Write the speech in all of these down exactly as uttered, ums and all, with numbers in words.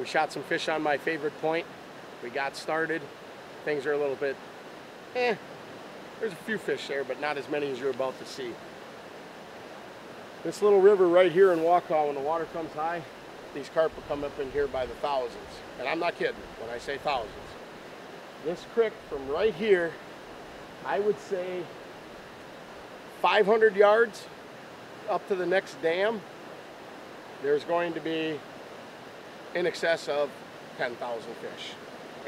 We shot some fish on my favorite point. We got started. Things are a little bit, eh. There's a few fish there, but not as many as you're about to see. This little river right here in Waukau, when the water comes high, these carp will come up in here by the thousands. And I'm not kidding when I say thousands. This creek from right here, I would say five hundred yards up to the next dam, there's going to be in excess of ten thousand fish.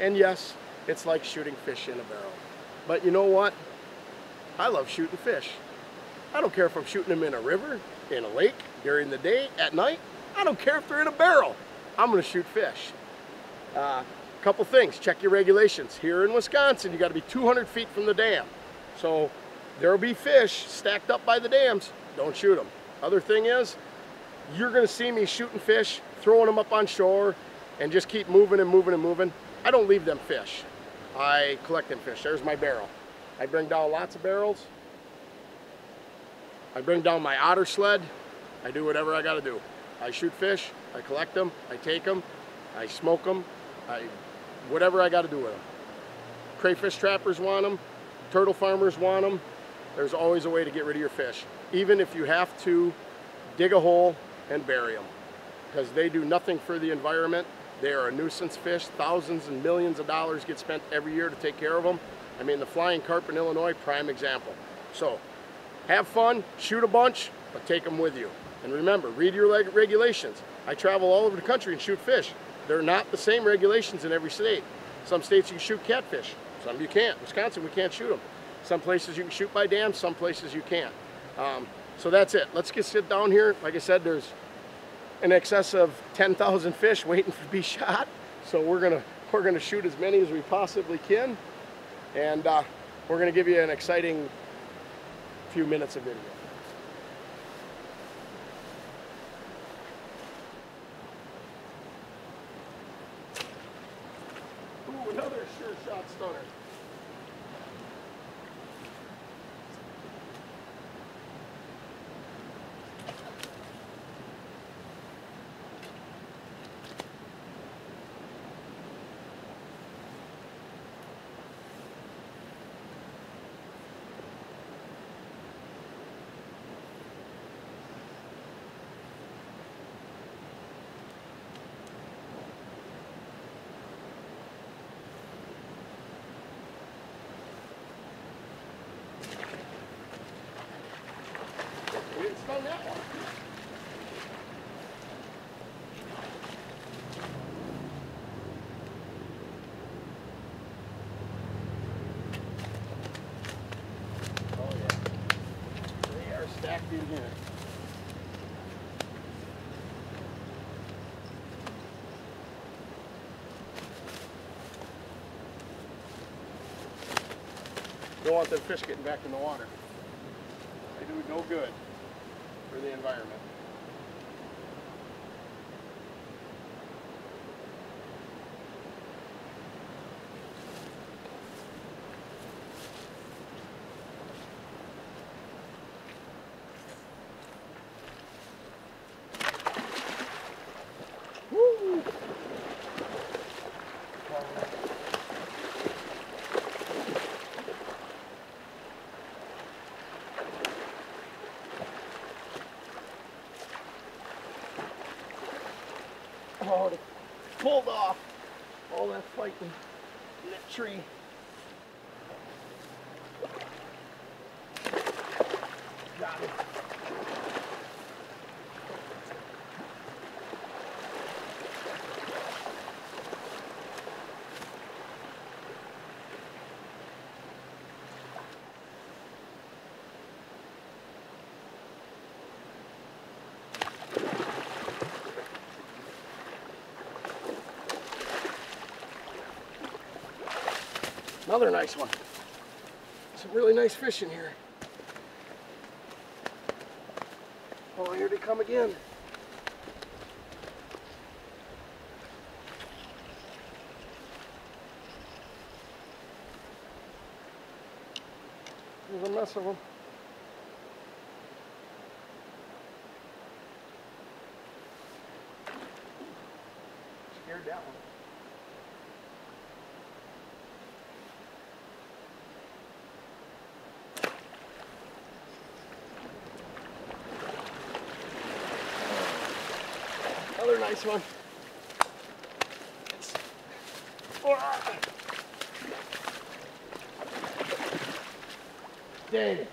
And yes, it's like shooting fish in a barrel. But you know what? I love shooting fish. I don't care if I'm shooting them in a river, in a lake, during the day, at night. I don't care if they're in a barrel. I'm gonna shoot fish. Uh, couple things, check your regulations. Here in Wisconsin, you gotta be two hundred feet from the dam. So there'll be fish stacked up by the dams. Don't shoot them. Other thing is, you're gonna see me shooting fish, throwing them up on shore, and just keep moving and moving and moving. I don't leave them fish. I collect them fish. There's my barrel. I bring down lots of barrels. I bring down my otter sled. I do whatever I gotta do. I shoot fish, I collect them, I take them, I smoke them, I, whatever I gotta do with them. Crayfish trappers want them, turtle farmers want them. There's always a way to get rid of your fish, even if you have to dig a hole and bury them, because they do nothing for the environment. They are a nuisance fish. Thousands and millions of dollars get spent every year to take care of them. I mean, the flying carp in Illinois, prime example. So have fun, shoot a bunch, but take them with you. And remember, read your regulations. I travel all over the country and shoot fish. They're not the same regulations in every state. Some states you shoot catfish, some you can't. Wisconsin, we can't shoot them. Some places you can shoot by dams, some places you can't. Um, so that's it. Let's get sit down here. Like I said, there's in excess of ten thousand fish waiting to be shot. So we're gonna, we're gonna shoot as many as we possibly can. And uh, we're gonna give you an exciting few minutes of video. Another sure shot stunner. It's on that one. Oh yeah, they are stacked in here. Don't want them fish getting back in the water. They do no good for the environment. Woo! Oh, it pulled off all that fighting in that tree. Got it. Another nice one. Some really nice fish in here. Oh, here they come again. There's a mess of them. scared that one. Another nice one. It's, oh, dang.